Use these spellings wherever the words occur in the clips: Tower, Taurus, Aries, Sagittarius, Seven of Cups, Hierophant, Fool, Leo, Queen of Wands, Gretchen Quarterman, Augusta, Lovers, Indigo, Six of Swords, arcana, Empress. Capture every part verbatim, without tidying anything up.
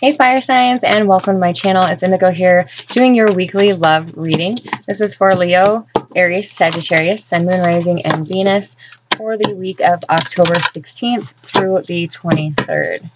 Hey fire signs, and welcome to my channel. It's Indigo here doing your weekly love reading. This is for Leo, Aries, Sagittarius, Sun, Moon, Rising, and Venus for the week of October sixteenth through the twenty-third.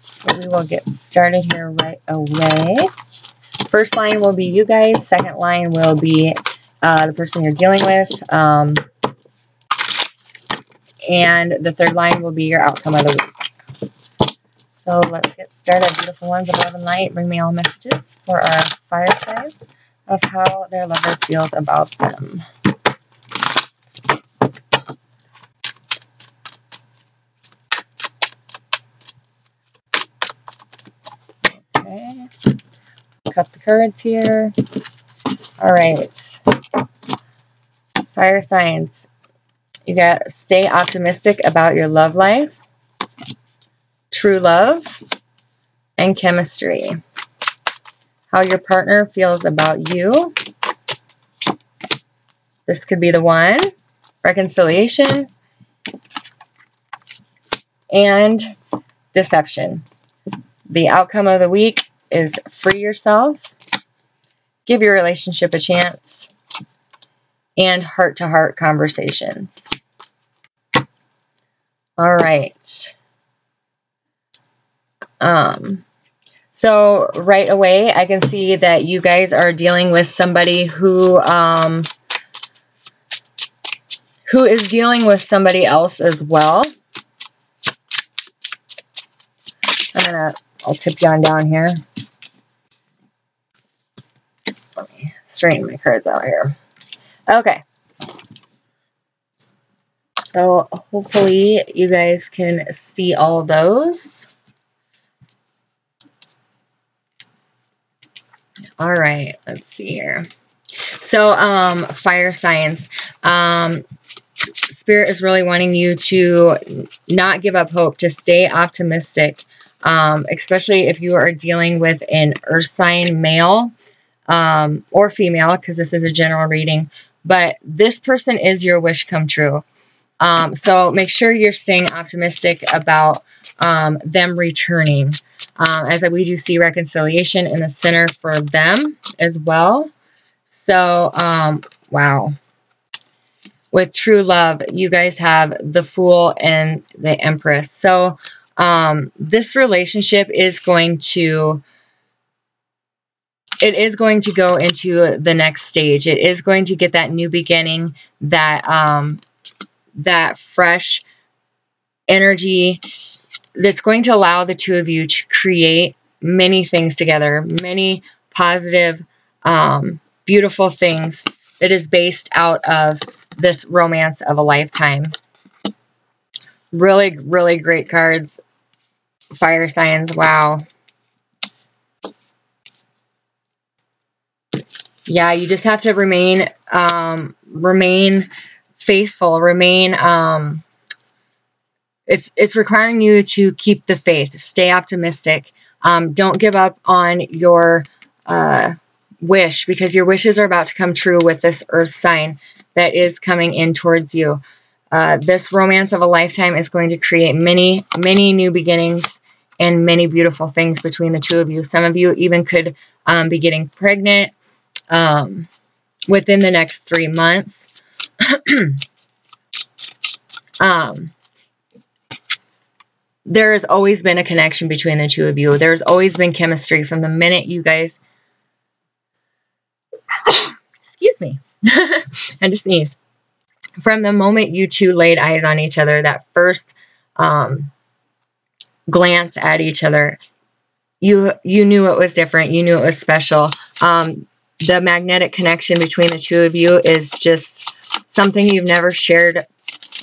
So we will get started here right away. First line will be you guys. Second line will be uh, the person you're dealing with. Um, and the third line will be your outcome of the week. So let's get started, beautiful ones of love and light. Bring me all messages for our fire signs of how their lover feels about them. Okay. Cut the cards here. All right. Fire signs. You got stay optimistic about your love life. True love and chemistry. How your partner feels about you. This could be the one. Reconciliation and deception. The outcome of the week is free yourself, give your relationship a chance, and heart-to-heart conversations. All right. Um, so right away, I can see that you guys are dealing with somebody who, um, who is dealing with somebody else as well. I'm gonna, I'll tip you on down here. Let me straighten my cards out here. Okay. So hopefully you guys can see all those. All right, let's see here. So, um, fire signs. Um, Spirit is really wanting you to not give up hope, to stay optimistic, um, especially if you are dealing with an earth sign male um, or female, because this is a general reading. But this person is your wish come true. Um, so make sure you're staying optimistic about um, them returning. Um, as we do see reconciliation in the center for them as well. So, um, wow. With true love, you guys have the Fool and the Empress. So, um, this relationship is going to, it is going to go into the next stage. It is going to get that new beginning, that, um, that fresh energy that's going to allow the two of you to create many things together, many positive, um, beautiful things that is based out of this romance of a lifetime. Really, really great cards. Fire signs, wow. Yeah, you just have to remain, um, remain faithful, remain, um, It's, it's requiring you to keep the faith, stay optimistic, um, don't give up on your uh, wish, because your wishes are about to come true with this earth sign that is coming in towards you. Uh, this romance of a lifetime is going to create many, many new beginnings and many beautiful things between the two of you. Some of you even could um, be getting pregnant um, within the next three months. um, There has always been a connection between the two of you. There's always been chemistry from the minute you guys... Excuse me. I had to sneeze. From the moment you two laid eyes on each other, that first um, glance at each other, you you knew it was different. You knew it was special. Um, the magnetic connection between the two of you is just something you've never shared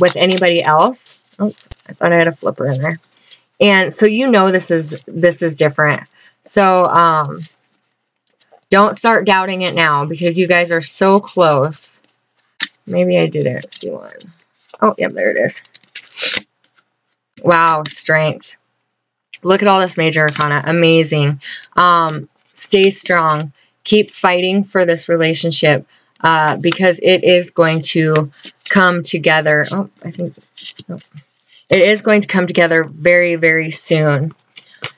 with anybody else. Oops, I thought I had a flipper in there. And so you know this is this is different. So um, don't start doubting it now, because you guys are so close. Maybe I didn't see one. Oh, yep, there it is. Wow, strength. Look at all this major arcana. Amazing. Um, stay strong. Keep fighting for this relationship, uh, because it is going to come together. Oh, I think... Oh. It is going to come together very, very soon.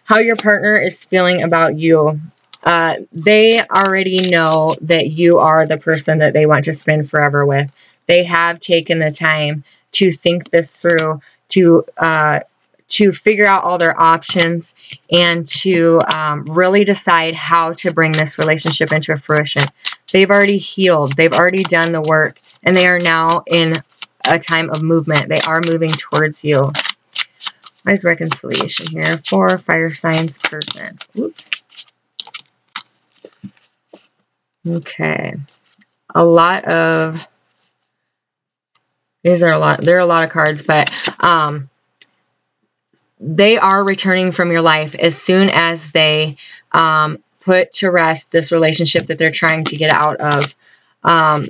how your partner is feeling about you. Uh, they already know that you are the person that they want to spend forever with. They have taken the time to think this through, to uh, to figure out all their options, and to um, really decide how to bring this relationship into fruition. They've already healed. They've already done the work, and they are now in a time of movement. They are moving towards you. Why is reconciliation here for fire signs person? Oops. Okay. A lot of... These are a lot, there are a lot of cards, but um, they are returning from your life as soon as they um, put to rest this relationship that they're trying to get out of. Um,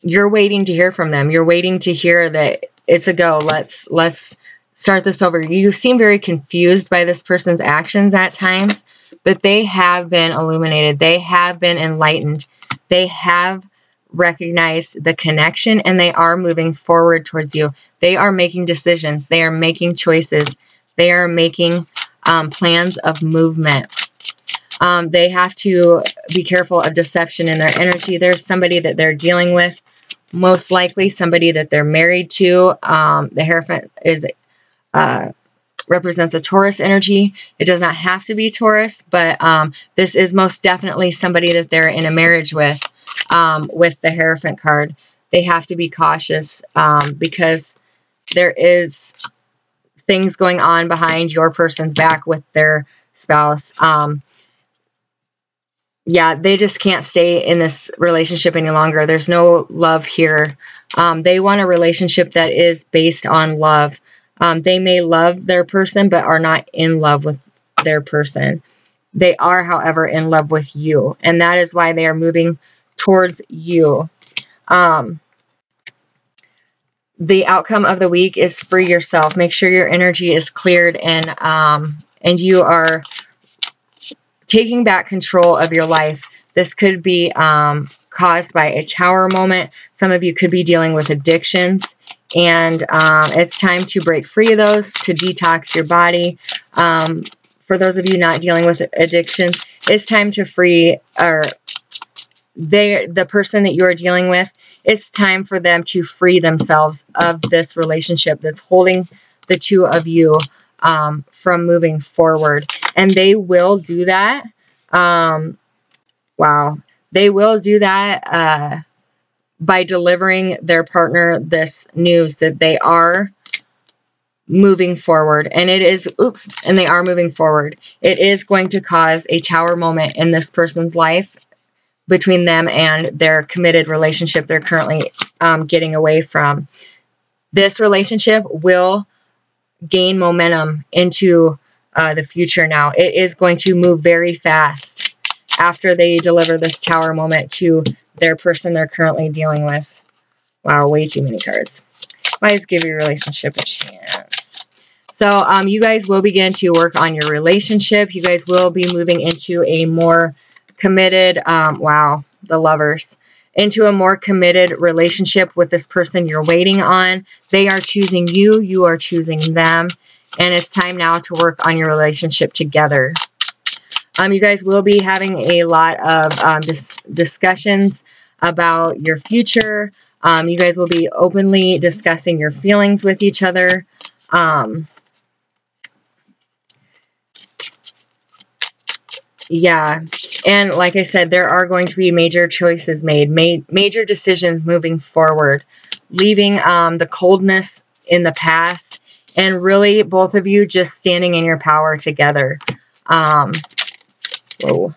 you're waiting to hear from them. You're waiting to hear that it's a go. Let's let's start this over. You seem very confused by this person's actions at times, but they have been illuminated. They have been enlightened. They have recognized the connection, and they are moving forward towards you. They are making decisions. They are making choices. They are making um, plans of movement. Um, they have to be careful of deception in their energy. There's somebody that they're dealing with, most likely somebody that they're married to. Um, the Hierophant is uh, represents a Taurus energy. It does not have to be Taurus, but um, this is most definitely somebody that they're in a marriage with. Um, with the Hierophant card, they have to be cautious um, because there is things going on behind your person's back with their spouse. Um, yeah, they just can't stay in this relationship any longer. There's no love here. Um, they want a relationship that is based on love. Um, they may love their person, but are not in love with their person. They are, however, in love with you, and that is why they are moving towards you. Um, the outcome of the week is free yourself. Make sure your energy is cleared and um, and you are taking back control of your life. This could be um, caused by a tower moment. Some of you could be dealing with addictions, and um, it's time to break free of those, to detox your body. Um, for those of you not dealing with addictions, it's time to free or They, the person that you are dealing with, it's time for them to free themselves of this relationship that's holding the two of you um, from moving forward. And they will do that. Um, wow. They will do that uh, by delivering their partner this news that they are moving forward. And it is, oops, and they are moving forward. It is going to cause a tower moment in this person's life, between them and their committed relationship they're currently um, getting away from. This relationship will gain momentum into uh, the future now. It is going to move very fast after they deliver this tower moment to their person they're currently dealing with. Wow, way too many cards. Might as give your relationship a chance. So um, you guys will begin to work on your relationship. You guys will be moving into a more committed, um, wow, the lovers, into a more committed relationship with this person you're waiting on. They are choosing you, you are choosing them, and it's time now to work on your relationship together. Um, you guys will be having a lot of um, dis discussions about your future. Um, you guys will be openly discussing your feelings with each other. Um, yeah. And like I said, there are going to be major choices made, made major decisions moving forward, leaving um, the coldness in the past, and really both of you just standing in your power together. Um, whoa.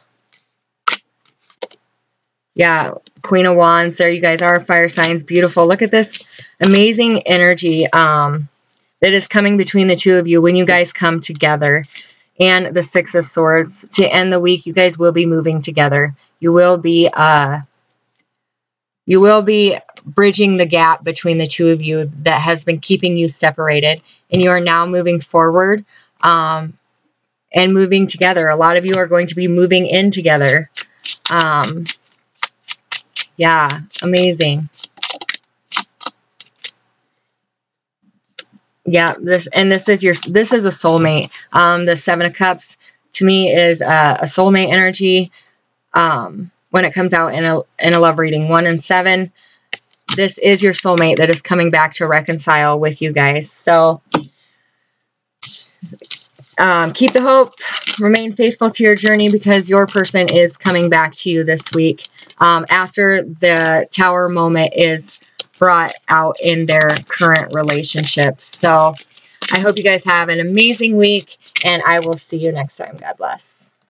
Yeah, Queen of Wands, there you guys are, fire signs, beautiful. Look at this amazing energy um, that is coming between the two of you when you guys come together. And the Six of Swords. To end the week, you guys will be moving together. You will be uh, you will be bridging the gap between the two of you that has been keeping you separated. And you are now moving forward um, and moving together. A lot of you are going to be moving in together. Um, yeah, amazing. Yeah, this and this is your this is a soulmate. Um, the Seven of Cups to me is a, a soulmate energy. Um, when it comes out in a in a love reading, one and seven, this is your soulmate that is coming back to reconcile with you guys. So um, keep the hope, remain faithful to your journey, because your person is coming back to you this week. Um, after the Tower moment is brought out in their current relationships. So I hope you guys have an amazing week, and I will see you next time. God bless.